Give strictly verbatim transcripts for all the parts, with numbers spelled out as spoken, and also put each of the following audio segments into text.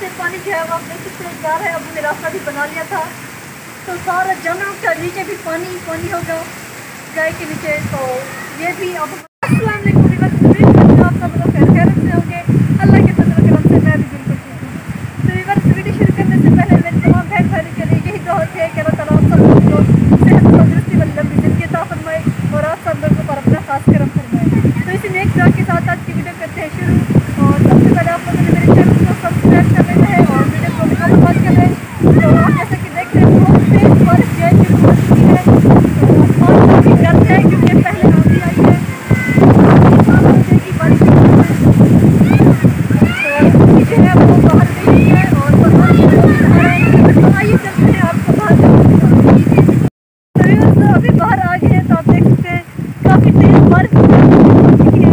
से पानी जो है वो आप देख सकते हैं जा रहा है। अब हमने रास्ता भी बना लिया था तो सारा जंगल का नीचे भी पानी पानी होगा गाय के नीचे। तो ये भी अब अस्सलाम वालेकुम व्यूअर्स, आप सब लोग खैर खैरियत से होंगे, अल्लाह के फजल करम से मैं भी बिल्कुल ठीक हूँ। तो व्यूअर्स वीडियो शुरू करने से पहले मेरे तमाम बहन भाई के लिए यही दुआ है कि अल्लाह ताला सब लोग को सेहत तंदुरुस्ती व लंबी ज़िंदगी अता फरमाए और आप सब लोगों पर अपना खास करम फरमाए। तो इसी नेक दुआ के साथ आज की वीडियो करते हैं शुरू। और सबसे पहले आप लोगों ने मेरे चैनल को सब्सक्राइब कर लेना है और वीडियो को लाइक कर लेना है। तो आप जैसे कि देख रहे हो फेस पर जय की खुशी है और भी गर्द है क्योंकि पहले आंधी आई है की बारिश तो है वो बाहर गई है और बाहर आइए चलते हैं आपको बाहर। अभी बाहर आ गए हैं तो आप देख सकते हैं काफ़ी तेज बारिश हो चुकी है।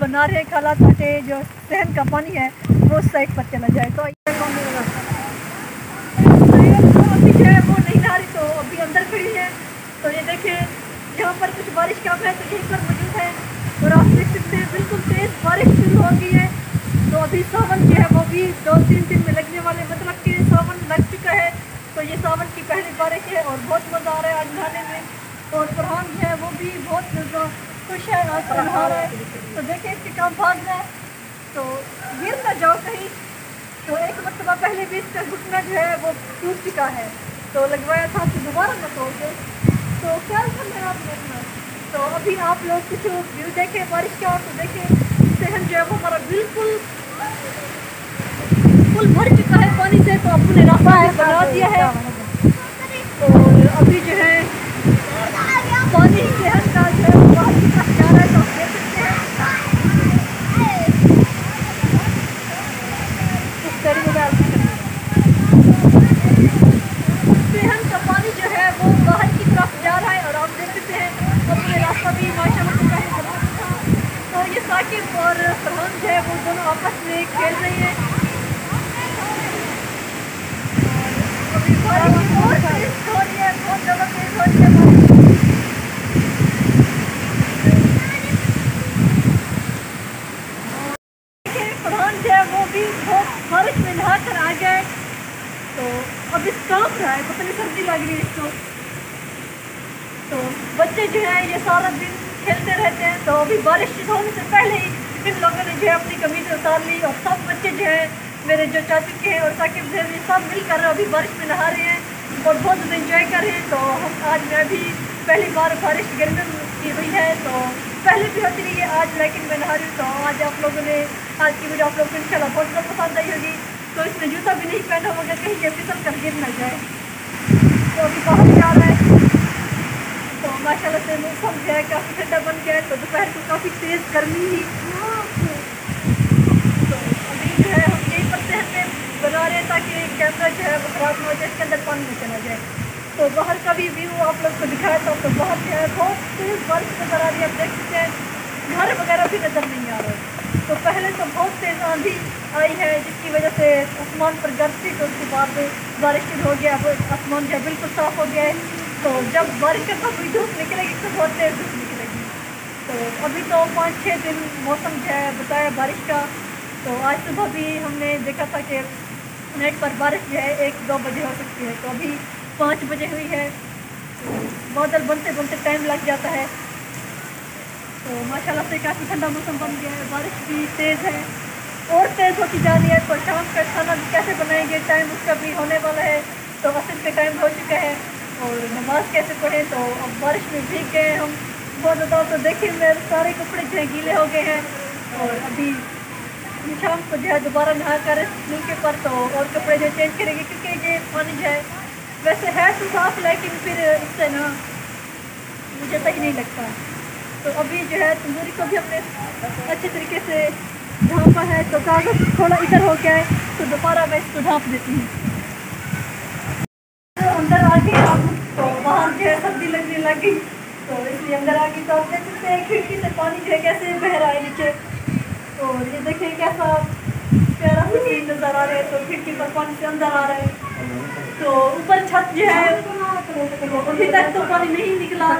बना रहे खाला ताकि जो सहन का पानी है वो साइड पर चला जाए। तो अभी जो है वो नहीं नहा रही तो अभी अंदर खड़ी है। तो ये देखें यहाँ पर कुछ बारिश कम है तो यहीं पर मौजूद है। और आप देख सकते हैं बिल्कुल तेज़ बारिश शुरू हो गई है। तो अभी सावन जो है वो भी दो तीन दिन में लगने वाले, मतलब कि सावन लग चुका है। तो ये सावन की पहली बारिश है और बहुत मज़ा आ रहा है आज नहाने में। और फरहान जो है वो भी बहुत खुश है आज नहा रहा है। तो देखिए इसके काम भाग रहा है तो गिर ना जाओ कहीं। तो एक मरतबा पहले भी इसका घुटना जो है वो टूट चुका है तो लगवाया था कि दोबारा न तोड़ दे। तो क्या करना है आप देखना। तो अभी आप लोग कुछ व्यू देखें बारिश का। तो देखें सहन जो है वो हमारा बिल्कुल फुल भर चुका है पानी से। तो अपने रास्ता बना दिया है और अभी जो है पानी सेहन का जो है बाहर निकल जा रहा है। तो और फरहान जो है वो दोनों आपस में खेल रही हैं। अभी बारिश बहुत तेज हो रही है, बहुत ज़्यादा तेज हो रही है बारिश। फरहान जो है वो भी बहुत बारिश में नहा कर आ गए। तो अभी कांप रहा है, पता नहीं सर्दी लग रही है इसको। तो बच्चे जो है ये सारा दिन खेलते रहते हैं। तो अभी बारिश होने से पहले ही इन लोगों ने जो है अपनी कमीज़ उतार ली और सब बच्चे जो हैं मेरे जो चाची के हैं और साकिब जो है सब मिलकर अभी बारिश में नहा रहे हैं और बहुत ज़्यादा इंजॉय कर रहे हैं। तो हम आज मैं भी पहली बार बारिश गर्मी की हुई है तो पहले भी होती रही है आज, लेकिन मैं नहा रही हूँ। तो आज आप लोगों ने आज की वीडियो आप लोगों को इंशाल्लाह बहुत ज़्यादा पसंद आई होगी। तो इसमें जूता भी नहीं पहना होगा कहीं ये फिसल कर गिर न जाए। तो अभी बहुत जा रहा है माशाल्लाह से मौसम जो है काफ़ी ठंडा बन गया है। तो दोपहर को काफ़ी तेज़ गर्मी ही। तो अभी जो है हम यही पर सेहत में बना रहे हैं ताकि कैमरा जो है वो खराब ना हो जाए, इसके अंदर पानी में चला जाए। तो बाहर का भी व्यू आप लोग को दिखाया था। तो बाहर जो है बहुत तेज़ बारिश नज़र आ रही है, आप देख सकते हैं घर वगैरह भी नज़र नहीं आ रहे। तो पहले तो बहुत तेज़ आंधी आई है जिसकी वजह से आसमान पर गर्ज थी। तो उसके बाद बारिश शुरू हो गया, अब आसमान जो है बिल्कुल साफ़ हो गया है। तो जब बारिश का तो कोई धूप निकलेगी तो बहुत तेज़ धूप निकलेगी। तो अभी तो पाँच छः दिन मौसम जो है बताया बारिश का। तो आज सुबह भी हमने देखा था कि नेट पर बारिश जो है एक दो बजे हो सकती है। तो अभी पाँच बजे हुई है। बादल बनते बनते टाइम लग जाता है। तो माशाल्लाह से काफ़ी ठंडा मौसम बन गया है, बारिश भी तेज़ है और तेज़ होती जा रही है। तो शाम का खाना भी कैसे बनाएंगे, टाइम उसका भी होने वाला है, तो वसील पे टाइम हो चुका है। और नमाज़ कैसे पढ़ें, तो अब बारिश में भीग गए हम बहुत ज़्यादा। तो देखिए मेरे सारे कपड़े जो है गीले हो गए हैं और अभी शाम को जो है दोबारा नहा कर स्कूल के पर तो और कपड़े जो चेंज करेंगे, क्योंकि ये पानी जो है वैसे है तो साफ, लेकिन फिर इससे ना मुझे सही नहीं लगता। तो अभी जो है तंदूरी को भी हमने अच्छे तरीके से ढाँपा है, तो कागज़ थोड़ा इधर हो गया है तो दोबारा मैं इसको ढाँप देती हूँ। तो अंदर आ गई हम, तो बाहर जो है सर्दी लगने लगी, तो इसलिए अंदर आ गई। तो आप देख सकते हैं खिड़की से पानी जो है कैसे बह रहा है नीचे, और ये देखिए कैसा प्यारा सी नज़र आ रहा है। तो खिड़की पर पानी से अंदर आ रहा है, तो ऊपर छत जो है अभी तक तो पानी नहीं निकला।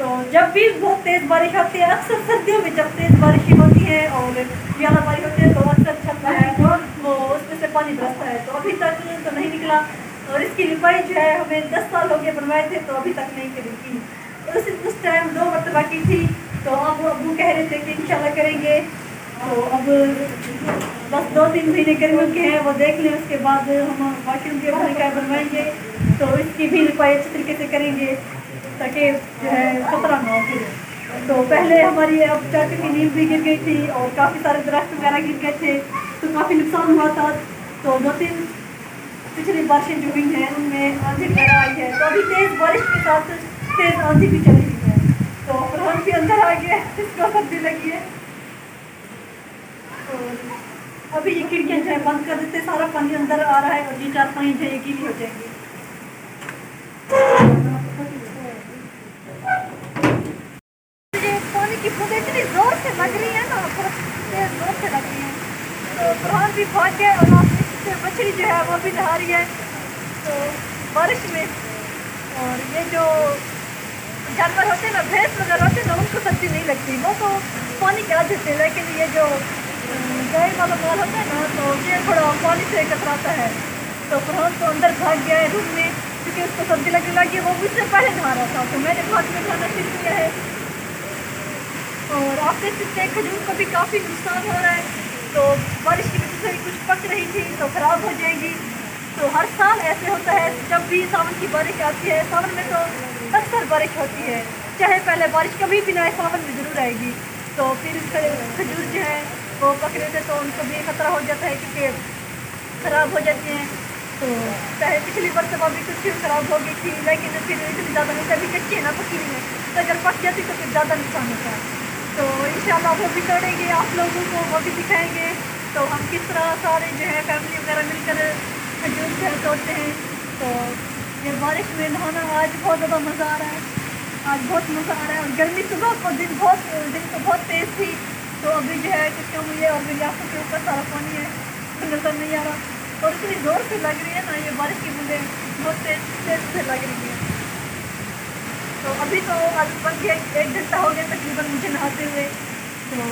तो जब भी बहुत तेज़ बारिश होती है, अक्सर सर्दियों में जब तेज़ बारिश होती है और ज़्यादा बारिश होती है तो अक्सर छत है वो उसमें से पानी बरसता है। तो अभी तक तो नहीं निकला, और इसकी लिपाई जो है हमें दस साल हो गए बनवाए थे, तो अभी तक नहीं करी की। और उस उस टाइम दो मरतबा की थी, तो अब अबू कह रहे थे कि इंशाल्लाह करेंगे। तो अब बस दो तीन महीने गर्मियों के हैं, वो देख लें, उसके बाद हम वाशरूम के अपने क्या बनवाएंगे, तो इसकी भी लिपाई अच्छे तरीके से करेंगे ताकि जो है खतरा ना हो। तो पहले हमारी अब चाचा की नींद भी गिर गई थी और काफ़ी सारे दरख्त वगैरह गिर गए थे, तो काफ़ी नुकसान हुआ था। तो दो तीन पिछली बारिशें जो हुई हैं उनमें आंधी वगैरह आई है, तो अभी तेज़ बारिश के साथ तेज़ आंधी भी चली गई है। तो फरहान भी अंदर आ गया, इसको सर्दी लगी है। तो अभी ये खिड़कियाँ जो है बंद कर देते, सारा पानी अंदर आ रहा है और ये चार पानी जो है गीली हो जाएगी। इतनी ज़ोर से लग रही है ना, बहुत तेज़ ज़ोर से लग रही है। तो फरहान भी भाग गया और आपसे मछली जो है वो भी नहा रही है तो बारिश में। और ये जो जानवर होते हैं ना, भैंस वगैरह होते हैं ना, उनको सर्दी नहीं लगती, वो तो पानी गिरा देते हैं। लेकिन ये जो गाय वाला माल होता है ना, तो ये थोड़ा पानी से कतराता है। तो फरहान तो अंदर भाग गया है रूम में, क्योंकि उसको सर्दी लगने लगी। वो मुझसे पहले नहा रहा था, तो मैंने भाग में खाना शुरू किया है। और आप देख सकते हैं खजूर का भी काफ़ी नुकसान हो रहा है, तो बारिश की वजह से कुछ पक रही थी तो ख़राब हो जाएगी। तो हर साल ऐसे होता है, जब भी सावन की बारिश आती है, सावन में तो अक्सर बारिश होती है, चाहे पहले बारिश कभी भी ना आए, सावन में ज़रूर आएगी। तो फिर खजूर जो है वो पक रहे थे, तो उनको भी खतरा हो जाता है क्योंकि ख़राब हो जाती हैं। तो चाहे पिछली बरसों भी कुछ ख़राब हो गई थी, लेकिन फिर इतनी ज़्यादा नहीं, कभी कच्ची है ना, पकी नहीं है, तो अगर पक जाती तो फिर ज़्यादा नुकसान होता है। तो इंशाल्लाह वो भी करेंगे, आप लोगों को वो भी दिखाएंगे। तो हम किस तरह सारे जो है फैमिली वगैरह मिलकर खजूर जो है तोड़ते हैं। तो ये बारिश में नहाना आज बहुत ज़्यादा मज़ा आ रहा है, आज बहुत मज़ा आ रहा है। और गर्मी सुबह को दिन बहुत दिन तो बहुत तेज़ थी, तो अभी जो है कुछ कम हुई है और मेरी आँखों के ऊपर सारा पानी है, तो नजर नहीं आ रहा। और इतनी ज़ोर से लग रही है ना ये बारिश की बूंदें, बहुत तेज़ तेज़ से लग रही है। तो अभी तो आज बन गया एक घंटा हो गया तकरीबन मुझे नहाते हुए। तो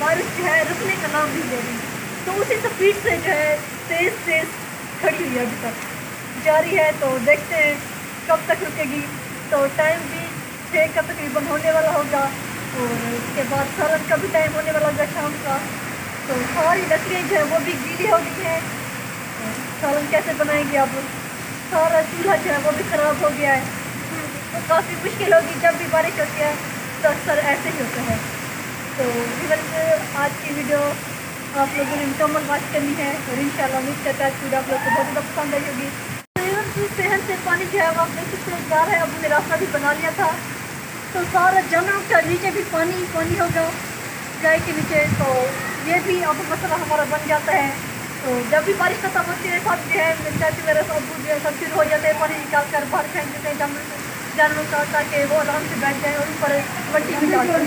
बारिश जो है रुकने का नाम नहीं ले रही, तो उसी स्पीड से जो है तेज़ तेज़ खड़ी हुई है, अभी तक जारी है। तो देखते हैं कब तक रुकेगी। तो टाइम भी छः का तकरीबन होने वाला होगा, और उसके बाद सरन का भी टाइम होने वाला होगा शाम का। तो सारी लकड़ियाँ जो है वो भी गीली हो गई हैं। सरन कैसे बनाएंगे आप लोग, सारा चूल्हा जो है वो भी ख़राब हो गया है, तो काफ़ी मुश्किल होगी। जब भी बारिश होती है तो अक्सर ऐसे ही होता है। तो आज की वीडियो आप लोगों ने मुकम्मल वाच करनी है, और इंशाल्लाह उम्मीद करता है आज वीडियो आप लोग को बहुत ज़्यादा पसंद आई होगी। तो सहन से पानी जो है वो आपने किस तरह जा रहा है, अब ने रास्ता भी बना लिया था, तो सारा जाना का नीचे भी पानी पानी होगा गाय के नीचे। तो ये भी अब मसला हमारा बन जाता है। तो जब भी बारिश खत्म होती है, सब जो है मेरे चाची मेरे सब जो है सब शुरू हो जाते हैं, पानी निकाल कर बाहर फेंक देते हैं जानवरों का, ताकि वो आराम से बैठ जाए। उन पर मट्टी निकाल कर,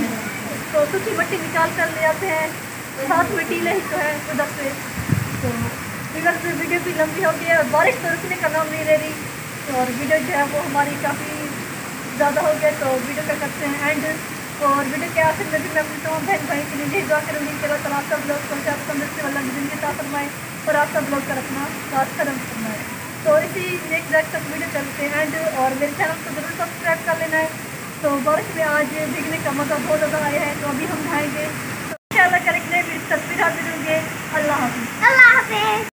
तो सूखी मट्टी निकाल कर ले आते हैं, साथ में टीले ही तो है उधर से। तो फिगर से वीडियो भी लंबी हो गई है, और बारिश तो रुकने का नाम नहीं ले रही, और वीडियो जो है वो हमारी काफ़ी ज़्यादा हो गई। तो वीडियो का करते हैं एंड, और वीडियो के आखिर में भी मैं अपनी तमाम बहन भाई के लिए दुआ करूँगी कि अल्लाह ताला आप सब लोग को शायद समझ से वाला जिंदगी अता फरमाए, और आप सब लोग का रखना साथ कदम फरमाए। तो ऐसे ही नेक्स्ट एक्सप्ट वीडियो चलते हैं और मेरे चैनल को जरूर सब्सक्राइब कर लेना है। तो बर्फ में आज भीगने का मज़ा बहुत ज़्यादा आया है।